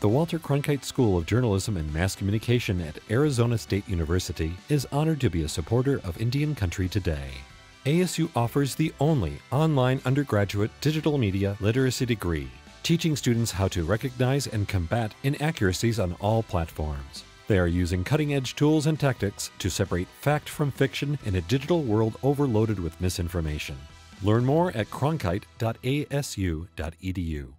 The Walter Cronkite School of Journalism and Mass Communication at Arizona State University is honored to be a supporter of Indian Country Today. ASU offers the only online undergraduate digital media literacy degree, teaching students how to recognize and combat inaccuracies on all platforms. They are using cutting-edge tools and tactics to separate fact from fiction in a digital world overloaded with misinformation. Learn more at cronkite.asu.edu.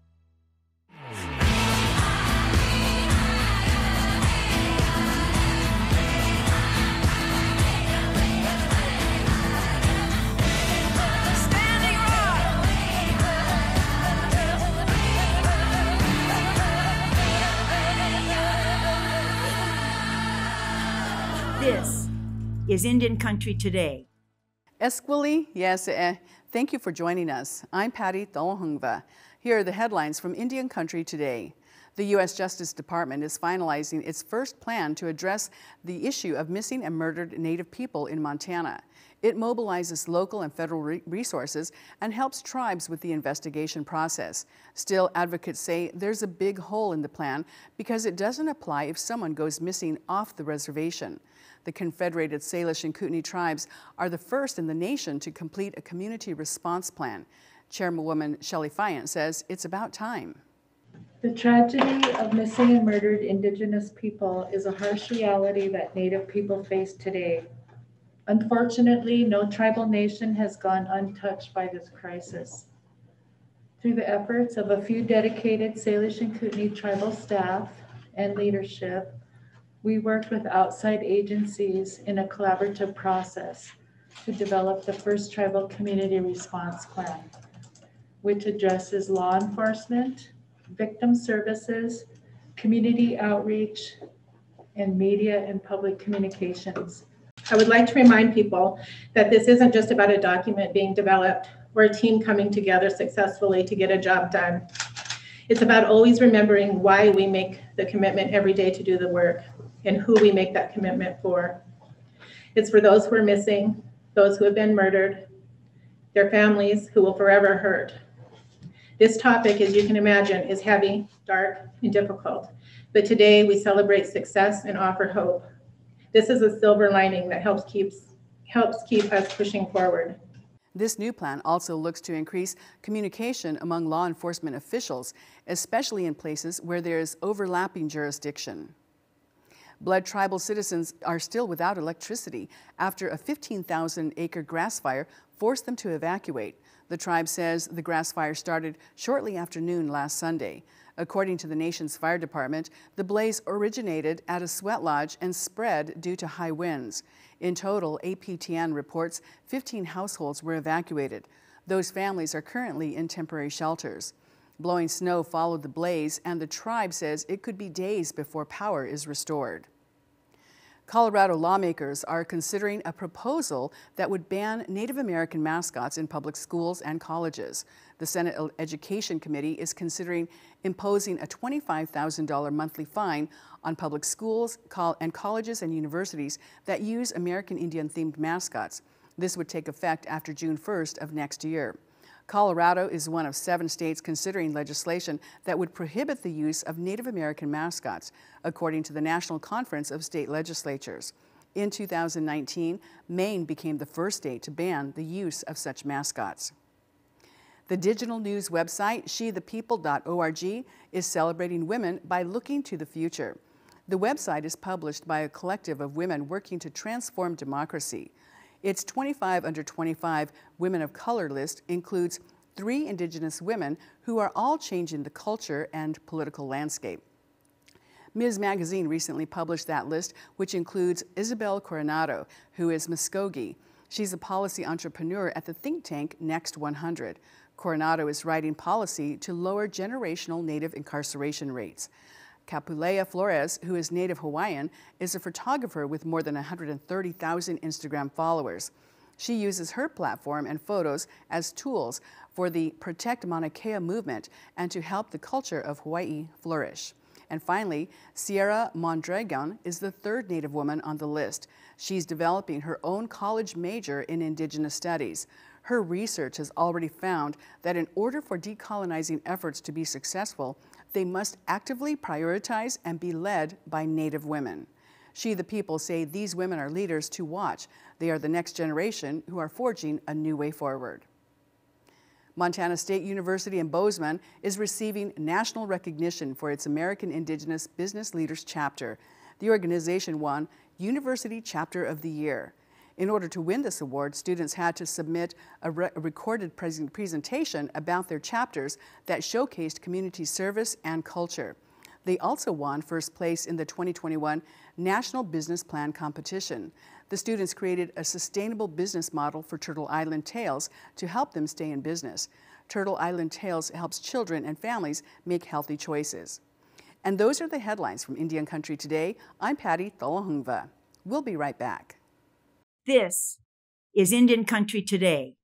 This is Indian Country Today. Esquili, yes, thank you for joining us. I'm Patty Talahongva. Here are the headlines from Indian Country Today. The U.S. Justice Department is finalizing its first plan to address the issue of missing and murdered Native people in Montana. It mobilizes local and federal resources and helps tribes with the investigation process. Still, advocates say there's a big hole in the plan because it doesn't apply if someone goes missing off the reservation. The Confederated Salish and Kootenai tribes are the first in the nation to complete a community response plan. Chairwoman Shelley Fiant says it's about time. The tragedy of missing and murdered Indigenous people is a harsh reality that Native people face today. Unfortunately, no tribal nation has gone untouched by this crisis. Through the efforts of a few dedicated Salish and Kootenai tribal staff and leadership, we worked with outside agencies in a collaborative process to develop the first tribal community response plan, which addresses law enforcement, victim services, community outreach, and media and public communications. I would like to remind people that this isn't just about a document being developed or a team coming together successfully to get a job done. It's about always remembering why we make the commitment every day to do the work and who we make that commitment for. It's for those who are missing, those who have been murdered, their families who will forever hurt. This topic, as you can imagine, is heavy, dark, and difficult. But today we celebrate success and offer hope. This is a silver lining that helps keep us pushing forward. This new plan also looks to increase communication among law enforcement officials, especially in places where there is overlapping jurisdiction. Bled tribal citizens are still without electricity after a 15,000-acre grass fire forced them to evacuate. The tribe says the grass fire started shortly after noon last Sunday. According to the nation's fire department, the blaze originated at a sweat lodge and spread due to high winds. In total, APTN reports 15 households were evacuated. Those families are currently in temporary shelters. Blowing snow followed the blaze, and the tribe says it could be days before power is restored. Colorado lawmakers are considering a proposal that would ban Native American mascots in public schools and colleges. The Senate Education Committee is considering imposing a $25,000 monthly fine on public schools and colleges and universities that use American Indian-themed mascots. This would take effect after June 1st of next year. Colorado is one of 7 states considering legislation that would prohibit the use of Native American mascots, according to the National Conference of State Legislatures. In 2019, Maine became the first state to ban the use of such mascots. The digital news website SheThePeople.org is celebrating women by looking to the future. The website is published by a collective of women working to transform democracy. Its 25 under 25 women of color list includes 3 Indigenous women who are all changing the culture and political landscape. Ms. Magazine recently published that list, which includes Isabel Coronado, who is Muscogee. She's a policy entrepreneur at the think tank Next 100. Coronado is writing policy to lower generational Native incarceration rates. Capulea Flores, who is Native Hawaiian, is a photographer with more than 130,000 Instagram followers. She uses her platform and photos as tools for the Protect Mauna Kea movement and to help the culture of Hawaii flourish. And finally, Sierra Mondragon is the 3rd Native woman on the list. She's developing her own college major in Indigenous Studies. Her research has already found that in order for decolonizing efforts to be successful, they must actively prioritize and be led by Native women. She the People say these women are leaders to watch. They are the next generation who are forging a new way forward. Montana State University in Bozeman is receiving national recognition for its American Indigenous Business Leaders Chapter. The organization won University Chapter of the Year. In order to win this award, students had to submit a recorded presentation about their chapters that showcased community service and culture. They also won first place in the 2021 National Business Plan Competition. The students created a sustainable business model for Turtle Island Tales to help them stay in business. Turtle Island Tales helps children and families make healthy choices. And those are the headlines from Indian Country Today. I'm Patty Talahongva. We'll be right back. This is Indian Country Today.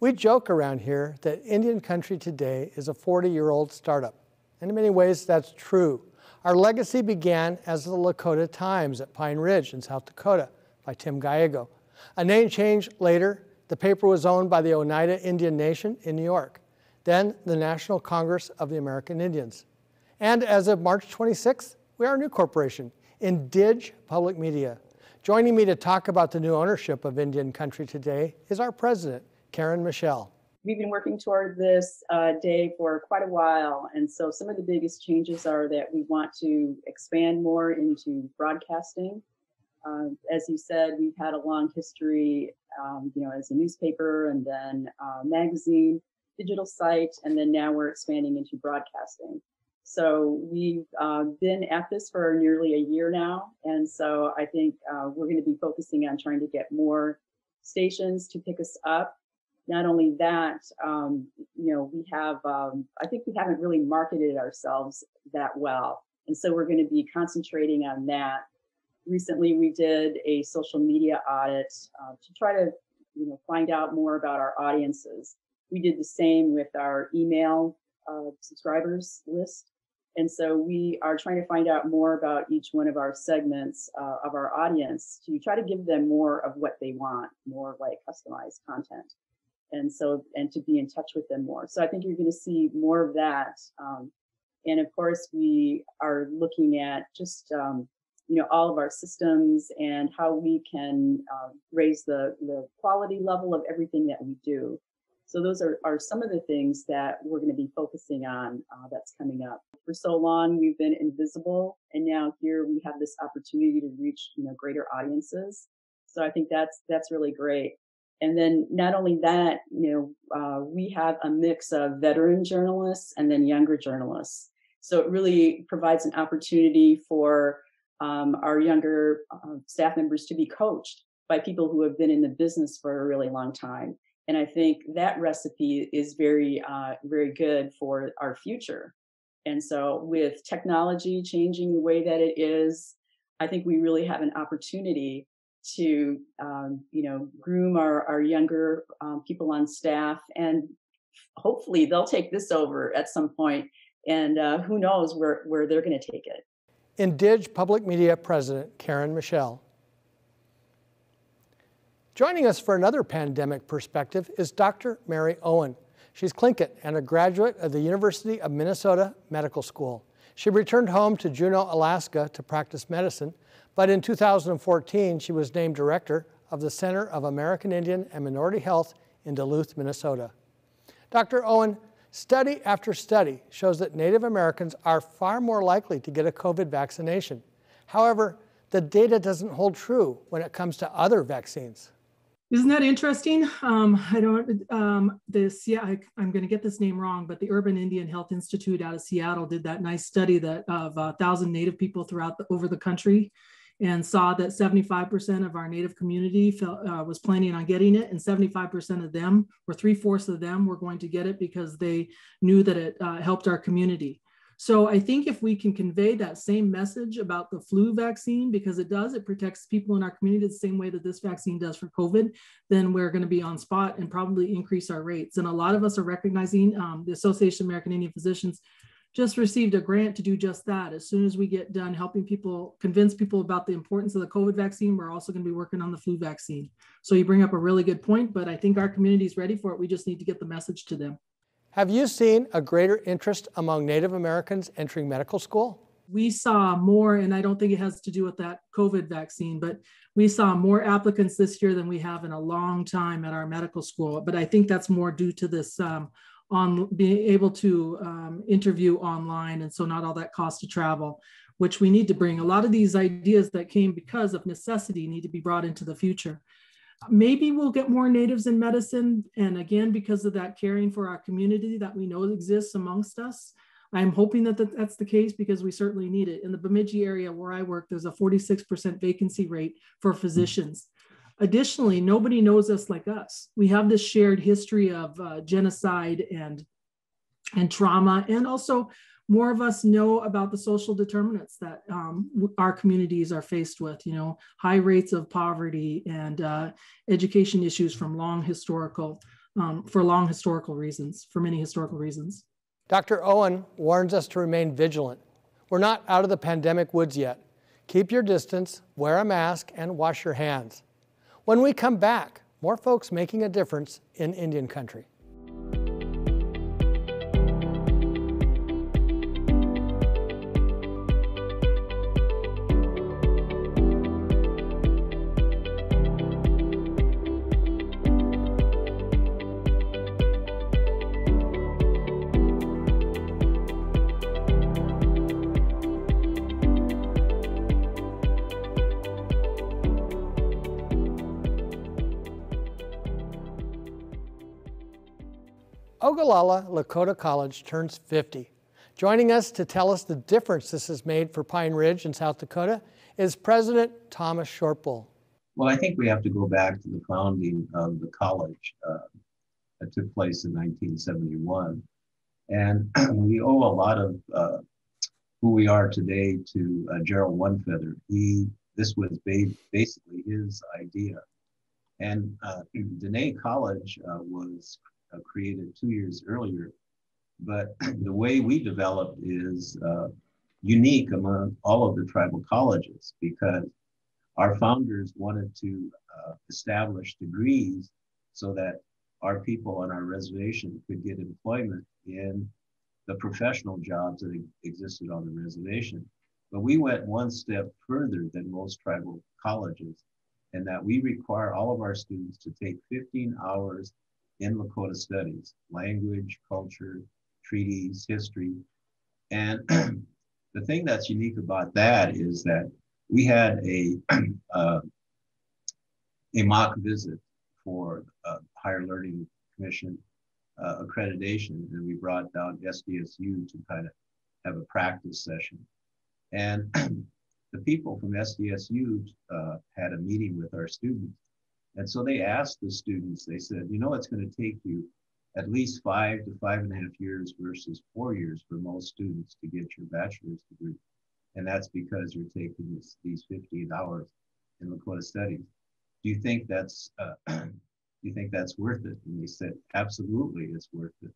We joke around here that Indian Country Today is a 40-year-old startup. And in many ways, that's true. Our legacy began as the Lakota Times at Pine Ridge in South Dakota by Tim Gallego. A name change later, the paper was owned by the Oneida Indian Nation in New York, then the National Congress of the American Indians. And as of March 26th, we are a new corporation, IndiJ Public Media. Joining me to talk about the new ownership of Indian Country Today is our president, Karen Michel. We've been working toward this day for quite a while, and so some of the biggest changes are that we want to expand more into broadcasting. As you said, we've had a long history, as a newspaper and then magazine, digital site, and then now we're expanding into broadcasting. So we've been at this for nearly a year now, and so I think we're going to be focusing on trying to get more stations to pick us up. Not only that, we have, I think we haven't really marketed ourselves that well. And so we're going to be concentrating on that. Recently, we did a social media audit to try to find out more about our audiences. We did the same with our email subscribers list. And so we are trying to find out more about each one of our segments of our audience to try to give them more of what they want, more like customized content. And so, and to be in touch with them more. So I think you're going to see more of that. And of course, we are looking at just, all of our systems and how we can raise the quality level of everything that we do. So those are some of the things that we're going to be focusing on that's coming up. For so long, we've been invisible. And now here we have this opportunity to reach, greater audiences. So I think that's really great. And then not only that, we have a mix of veteran journalists and then younger journalists. So it really provides an opportunity for our younger staff members to be coached by people who have been in the business for a really long time. And I think that recipe is very, very good for our future. And so with technology changing the way that it is, I think we really have an opportunity to groom our younger people on staff, and hopefully they'll take this over at some point, and who knows where they're going to take it. IndiJ Public Media President Karen Michel. Joining us for another pandemic perspective is Dr. Mary Owen. She's Tlingit and a graduate of the University of Minnesota Medical School. She returned home to Juneau, Alaska to practice medicine, but in 2014, she was named director of the Center of American Indian and Minority Health in Duluth, Minnesota. Dr. Owen, study after study shows that Native Americans are far more likely to get a COVID vaccination. However, the data doesn't hold true when it comes to other vaccines. Isn't that interesting? I'm going to get this name wrong, but the Urban Indian Health Institute out of Seattle did that nice study that of 1,000 Native people throughout over the country, and saw that 75% of our Native community was planning on getting it, and 75% of them, or 3/4 of them, were going to get it because they knew that it helped our community. So I think if we can convey that same message about the flu vaccine, because it does, it protects people in our community the same way that this vaccine does for COVID, then we're going to be on spot and probably increase our rates. And a lot of us are recognizing the Association of American Indian Physicians just received a grant to do just that. As soon as we get done helping people, convince people about the importance of the COVID vaccine, we're also going to be working on the flu vaccine. So you bring up a really good point, but I think our community is ready for it. We just need to get the message to them. Have you seen a greater interest among Native Americans entering medical school? We saw more, and I don't think it has to do with that COVID vaccine, but we saw more applicants this year than we have in a long time at our medical school. But I think that's more due to this on being able to interview online, and so not all that cost to travel, which we need to bring. A lot of these ideas that came because of necessity need to be brought into the future. Maybe we'll get more natives in medicine, and again, because of that caring for our community that we know exists amongst us. I'm hoping that that's the case, because we certainly need it. In the Bemidji area where I work, there's a 46% vacancy rate for physicians. Additionally, nobody knows us like us. We have this shared history of genocide and trauma, and also more of us know about the social determinants that our communities are faced with, you know, high rates of poverty and education issues from many historical reasons. Dr. Owen warns us to remain vigilant. We're not out of the pandemic woods yet. Keep your distance, wear a mask, and wash your hands. When we come back, more folks making a difference in Indian Country. Oglala Lakota College turns 50. Joining us to tell us the difference this has made for Pine Ridge in South Dakota is President Thomas Shortbull. Well, I think we have to go back to the founding of the college that took place in 1971. And we owe a lot of who we are today to Gerald Onefeather. This was basically his idea. And Dene College was created 2 years earlier, but the way we developed is unique among all of the tribal colleges, because our founders wanted to establish degrees so that our people on our reservation could get employment in the professional jobs that existed on the reservation. But we went one step further than most tribal colleges, in that we require all of our students to take 15 hours in Lakota studies, language, culture, treaties, history. And the thing that's unique about that is that we had a mock visit for Higher Learning Commission accreditation, and we brought down SDSU to kind of have a practice session. And the people from SDSU had a meeting with our students. And so they asked the students, they said, you know, it's going to take you at least 5 to 5.5 years versus 4 years for most students to get your bachelor's degree. And that's because you're taking these 15 hours in Lakota studies. Do you think that's worth it? And they said, absolutely, it's worth it,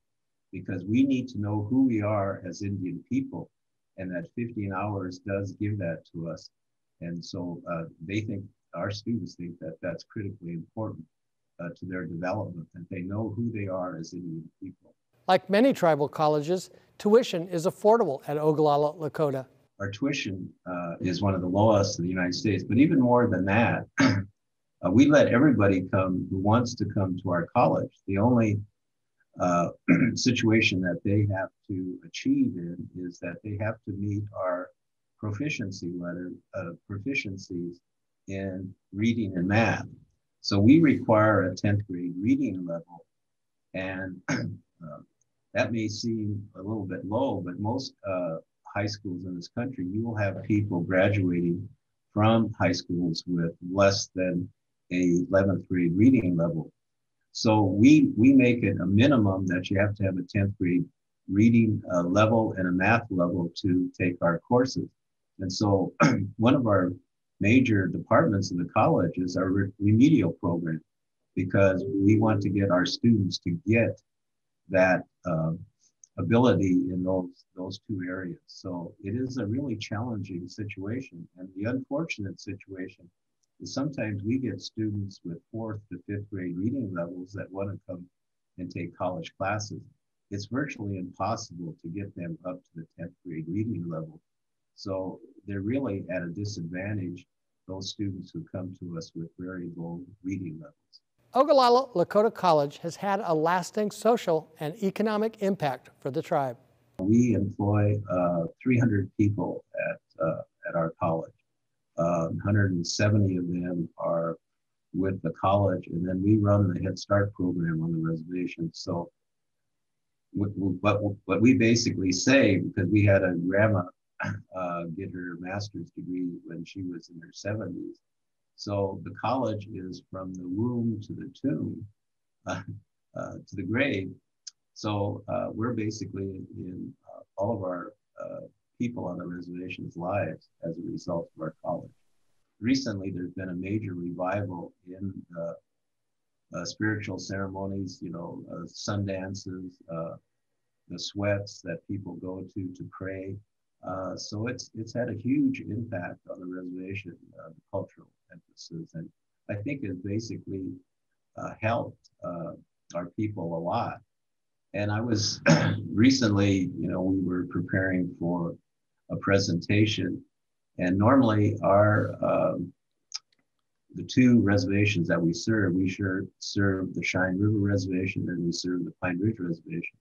because we need to know who we are as Indian people. And that 15 hours does give that to us. And so our students think that that's critically important to their development, and they know who they are as Indian people. Like many tribal colleges, tuition is affordable at Oglala Lakota. Our tuition is one of the lowest in the United States, but even more than that, we let everybody come who wants to come to our college. The only situation that they have to achieve in is that they have to meet our proficiencies in reading and math. So we require a 10th grade reading level, and that may seem a little bit low, but most high schools in this country, you will have people graduating from high schools with less than a 11th grade reading level. So we make it a minimum that you have to have a 10th grade reading level and a math level to take our courses. And so one of our major departments of the college is our remedial program, because we want to get our students to get that ability in those two areas. So it is a really challenging situation. And the unfortunate situation is sometimes we get students with 4th to 5th grade reading levels that want to come and take college classes. it's virtually impossible to get them up to the 10th grade reading level. So they're really at a disadvantage, those students who come to us with very low reading levels. Oglala Lakota College has had a lasting social and economic impact for the tribe. We employ 300 people at our college. 170 of them are with the college, and then we run the Head Start program on the reservation. So what we basically say, because we had a grandma get her master's degree when she was in her 70s. So the college is from the womb to the tomb, to the grave. So we're basically in all of our people on the reservation's lives as a result of our college. Recently, there's been a major revival in spiritual ceremonies, you know, sun dances, the sweats that people go to pray. So it's had a huge impact on the reservation, the cultural emphasis, and I think it basically helped our people a lot. And I was recently, you know, we were preparing for a presentation, and normally our the two reservations that we serve, serve the Cheyenne River Reservation and we serve the Pine Ridge Reservation.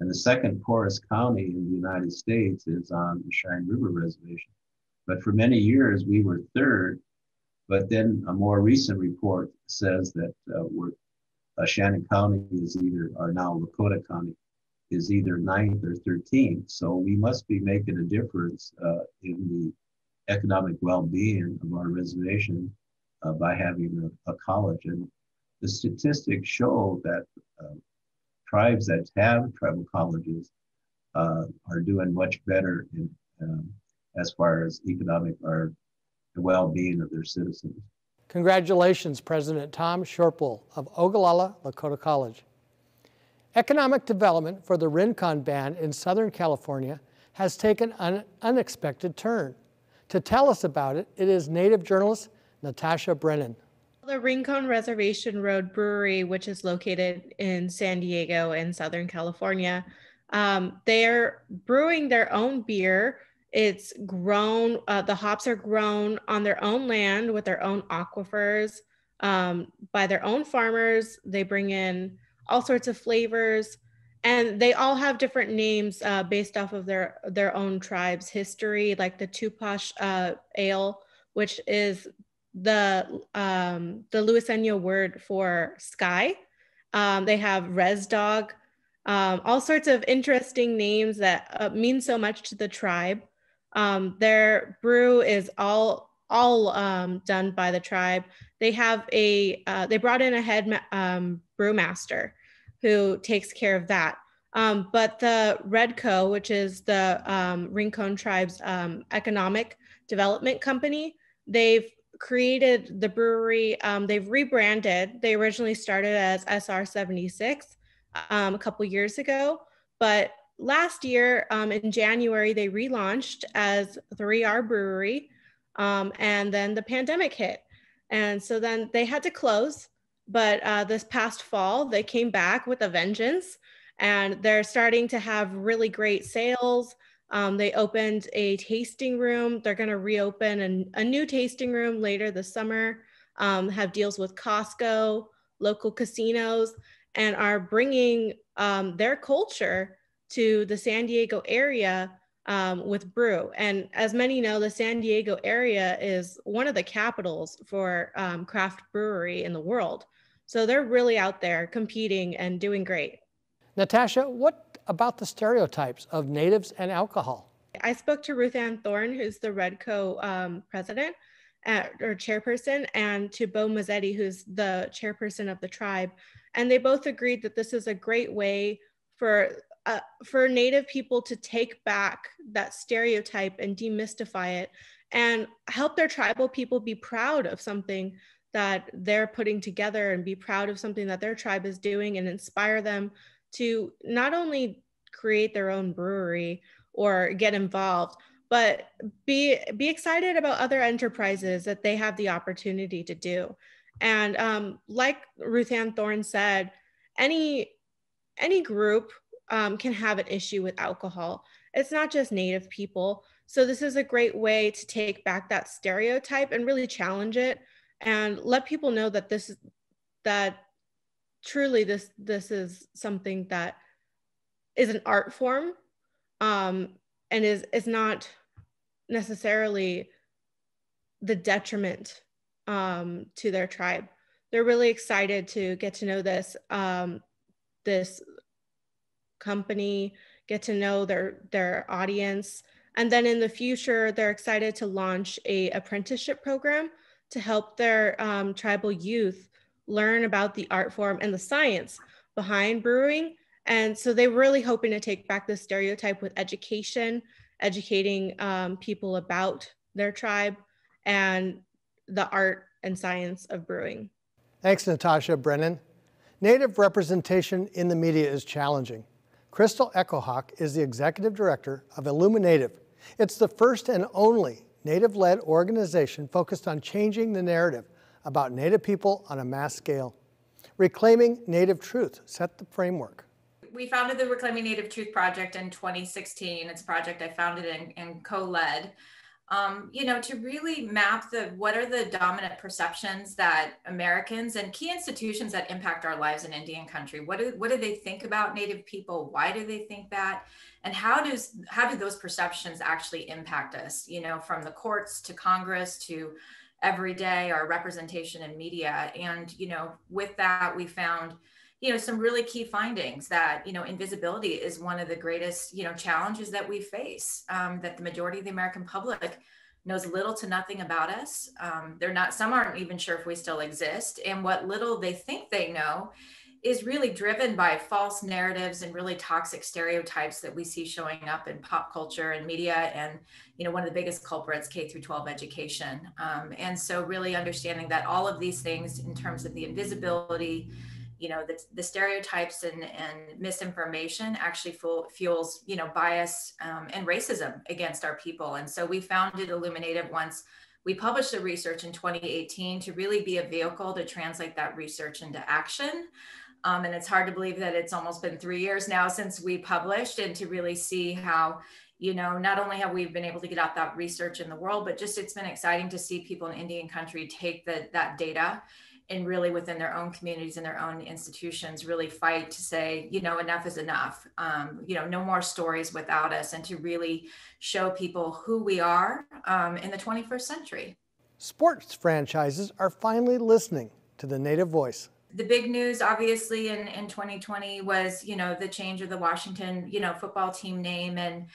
And the second poorest county in the United States is on the Cheyenne River Reservation. But for many years, we were third. But then a more recent report says that Shannon County is either, or now Lakota County, is either 9th or 13th. So we must be making a difference in the economic well-being of our reservation by having a college. And the statistics show that tribes that have tribal colleges are doing much better in, as far as economic or the well-being of their citizens. Congratulations, President Tom Shortbull of Oglala Lakota College. Economic development for the Rincon Band in Southern California has taken an unexpected turn. To tell us about it, it is Native journalist Natasha Brennan. The Rincon Reservation Road Brewery, which is located in San Diego in Southern California, they're brewing their own beer. It's grown, the hops are grown on their own land with their own aquifers by their own farmers. They bring in all sorts of flavors, and they all have different names based off of their own tribe's history, like the Tupash Ale, which is the Luiseno word for sky. They have res dog, all sorts of interesting names that mean so much to the tribe. Their brew is all done by the tribe. They have a they brought in a head brewmaster who takes care of that. But the Redco, which is the Rincon tribe's economic development company, they've created the brewery. They've rebranded. They originally started as SR76 a couple years ago, but last year in January, they relaunched as 3R Brewery, and then the pandemic hit. And so then they had to close, but this past fall, they came back with a vengeance, and they're starting to have really great sales. They opened a tasting room. They're going to reopen a new tasting room later this summer, have deals with Costco, local casinos, and are bringing their culture to the San Diego area with brew. And as many know, the San Diego area is one of the capitals for craft brewery in the world. So they're really out there competing and doing great. Natasha, what about the stereotypes of natives and alcohol? I spoke to Ruth Ann Thorne, who's the Redco president or chairperson, and to Bo Mazzetti, who's the chairperson of the tribe. And they both agreed that this is a great way for Native people to take back that stereotype and demystify it and help their tribal people be proud of something that they're putting together and be proud of something that their tribe is doing, and inspire them to not only create their own brewery or get involved, but be excited about other enterprises that they have the opportunity to do. And like Ruth Ann Thorne said, any group can have an issue with alcohol. It's not just Native people. So this is a great way to take back that stereotype and really challenge it and let people know that truly this is something that is an art form and is not necessarily the detriment to their tribe. They're really excited to get to know this, this company, get to know their audience. And then in the future, they're excited to launch an apprenticeship program to help their tribal youth learn about the art form and the science behind brewing. And so they're really hoping to take back this stereotype with education, educating people about their tribe and the art and science of brewing. Thanks, Natasha Brennan. Native representation in the media is challenging. Crystal Echohawk is the executive director of Illuminative. It's the first and only Native-led organization focused on changing the narrative about Native people on a mass scale. Reclaiming Native Truth set the framework. We founded the Reclaiming Native Truth project in 2016. It's a project I founded and co-led. You know, to really map what are the dominant perceptions that Americans and key institutions that impact our lives in Indian Country, what do they think about Native people? Why do they think that? And how do those perceptions actually impact us? You know, from the courts to Congress to everyday, our representation in media. And, you know, with that, we found, you know, some really key findings that, you know, invisibility is one of the greatest, you know, challenges that we face, that the majority of the American public knows little to nothing about us. Some aren't even sure if we still exist, and what little they think they know is really driven by false narratives and really toxic stereotypes that we see showing up in pop culture and media. And, you know, one of the biggest culprits, K-12 education. And so really understanding that all of these things in terms of the invisibility, you know, the stereotypes and misinformation actually fuels, you know, bias and racism against our people. And so we founded Illuminative once we published the research in 2018 to really be a vehicle to translate that research into action. And it's hard to believe that it's almost been 3 years now since we published, and to really see how, you know, not only have we been able to get out that research in the world, but just it's been exciting to see people in Indian Country take that data and really within their own communities and their own institutions really fight to say, you know, enough is enough, you know, no more stories without us, and to really show people who we are in the 21st century. Sports franchises are finally listening to the Native voice. The big news obviously in 2020 was, you know, the change of the Washington, you know, football team name, and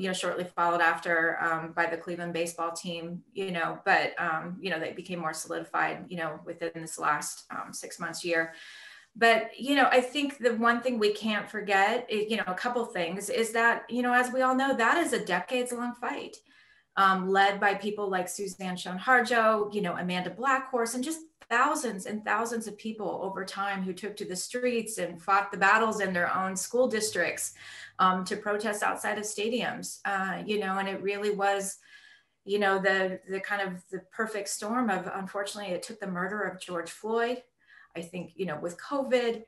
you know, shortly followed after by the Cleveland baseball team, you know, but, you know, they became more solidified, you know, within this last 6 months, year. But, you know, I think the one thing we can't forget, you know, a couple things is that, you know, as we all know, that is a decades-long fight led by people like Suzanne Schonharjo, you know, Amanda Blackhorse, and just thousands and thousands of people over time who took to the streets and fought the battles in their own school districts to protest outside of stadiums, you know, and it really was, you know, the kind of the perfect storm of, unfortunately, it took the murder of George Floyd. I think, you know, with COVID,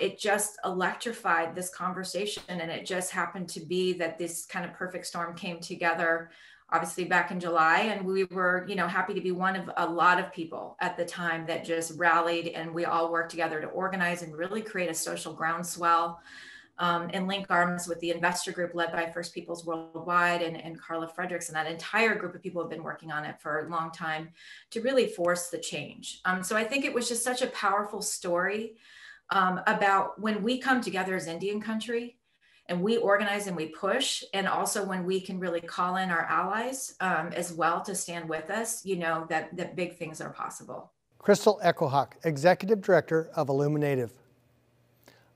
it just electrified this conversation, and it just happened to be that this kind of perfect storm came together obviously back in July, and we were, you know, happy to be one of a lot of people at the time that just rallied, and we all worked together to organize and really create a social groundswell and link arms with the investor group led by First Peoples Worldwide and Carla Fredericks, and that entire group of people have been working on it for a long time to really force the change. So I think it was just such a powerful story about when we come together as Indian Country, and we organize and we push, and also when we can really call in our allies as well to stand with us, you know, that big things are possible. Crystal Echohawk, Executive Director of Illuminative.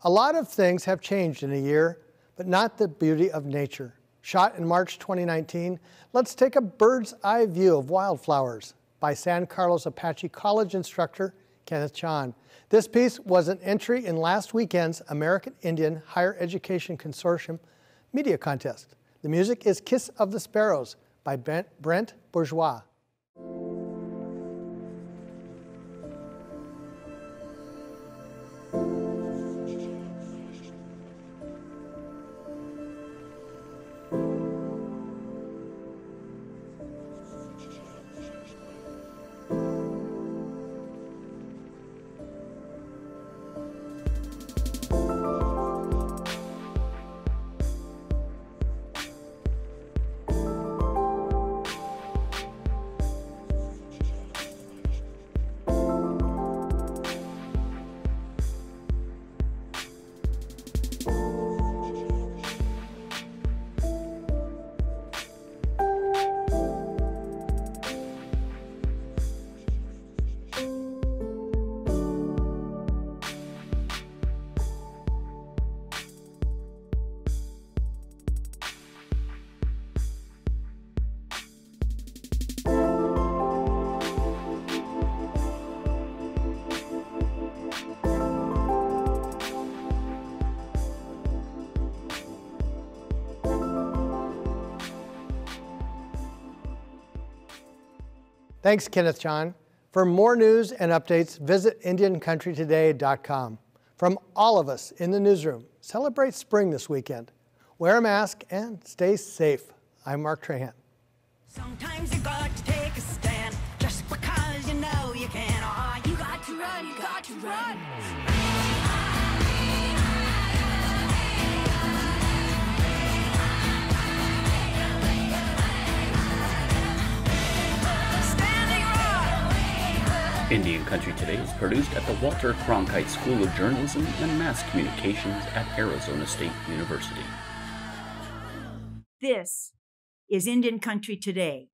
A lot of things have changed in a year, but not the beauty of nature. Shot in March 2019, let's take a bird's eye view of wildflowers by San Carlos Apache College instructor Kenneth Chan. This piece was an entry in last weekend's American Indian Higher Education Consortium media contest. The music is Kiss of the Sparrows by Brent Bourgeois. Thanks, Kenneth Chan. For more news and updates, visit IndianCountryToday.com. From all of us in the newsroom, celebrate spring this weekend. Wear a mask and stay safe. I'm Mark Trahan. Sometimes you got to take a stand just because you know you can. Oh, you got to run, you got to run. Indian Country Today is produced at the Walter Cronkite School of Journalism and Mass Communications at Arizona State University. This is Indian Country Today.